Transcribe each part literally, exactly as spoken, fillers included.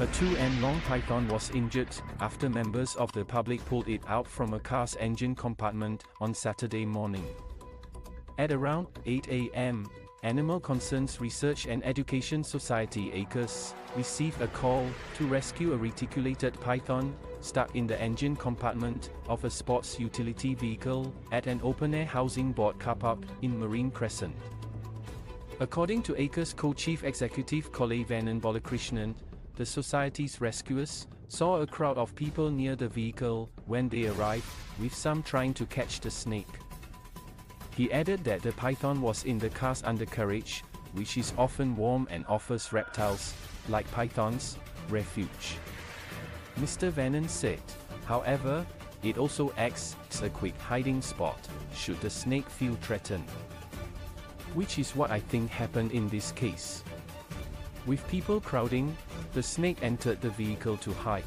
A two-and-long python was injured after members of the public pulled it out from a car's engine compartment on Saturday morning. At around eight A M, Animal Concerns Research and Education Society (A C R S) received a call to rescue a reticulated python stuck in the engine compartment of a sports utility vehicle at an open-air housing board car park in Marine Crescent. According to A C R S Co-Chief Executive Kalai Vanan Balakrishnan, the society's rescuers saw a crowd of people near the vehicle when they arrived, with some trying to catch the snake. He added that the python was in the car's undercarriage, which is often warm and offers reptiles, like pythons, refuge. Mister Vanan said, however, it also acts as a quick hiding spot should the snake feel threatened. Which is what I think happened in this case. With people crowding, the snake entered the vehicle to hide.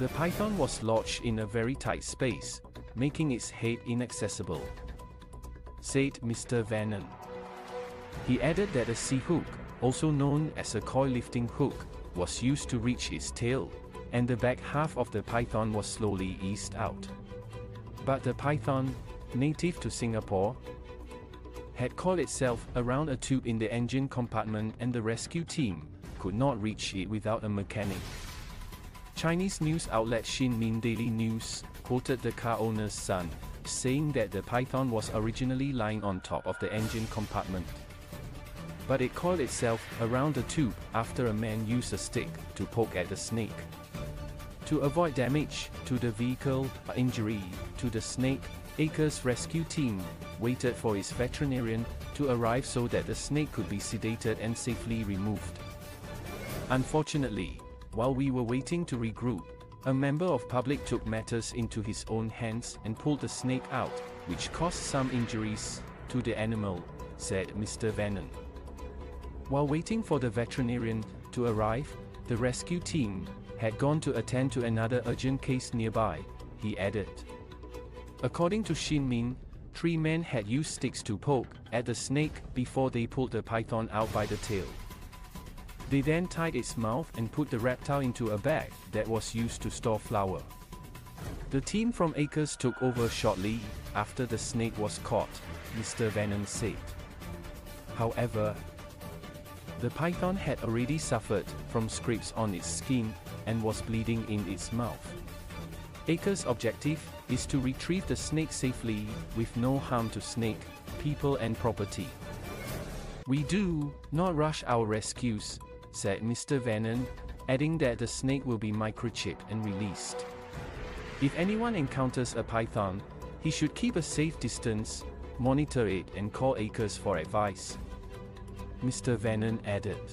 The python was lodged in a very tight space, making its head inaccessible, said Mister Vanan. He added that a C-hook, also known as a coil lifting hook, was used to reach its tail, and the back half of the python was slowly eased out. But the python, native to Singapore, had coiled itself around a tube in the engine compartment, and the rescue team could not reach it without a mechanic. Chinese news outlet Shin Min Daily News quoted the car owner's son, saying that the python was originally lying on top of the engine compartment, but it coiled itself around the tube after a man used a stick to poke at the snake. To avoid damage to the vehicle or injury to the snake, A C R S rescue team waited for its veterinarian to arrive so that the snake could be sedated and safely removed. Unfortunately, while we were waiting to regroup, a member of public took matters into his own hands and pulled the snake out, which caused some injuries to the animal, said Mister Vanan. While waiting for the veterinarian to arrive, the rescue team had gone to attend to another urgent case nearby, he added. According to Shin Min, three men had used sticks to poke at the snake before they pulled the python out by the tail. They then tied its mouth and put the reptile into a bag that was used to store flour. The team from A C R S took over shortly after the snake was caught, Mister Vanan said. However, the python had already suffered from scrapes on its skin and was bleeding in its mouth. A C R S objective is to retrieve the snake safely with no harm to snake, people and property. We do not rush our rescues, said Mister Vanan, adding that the snake will be microchipped and released. If anyone encounters a python, he should keep a safe distance, monitor it and call A C R S for advice. Mister Vanan added.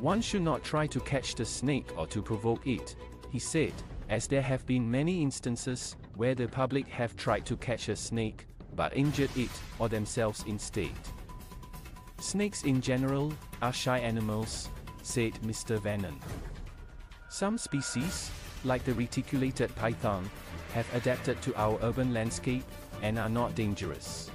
One should not try to catch the snake or to provoke it, he said, as there have been many instances where the public have tried to catch a snake, but injured it or themselves instead. Snakes in general are shy animals, said Mister Vanan. Some species, like the reticulated python, have adapted to our urban landscape and are not dangerous.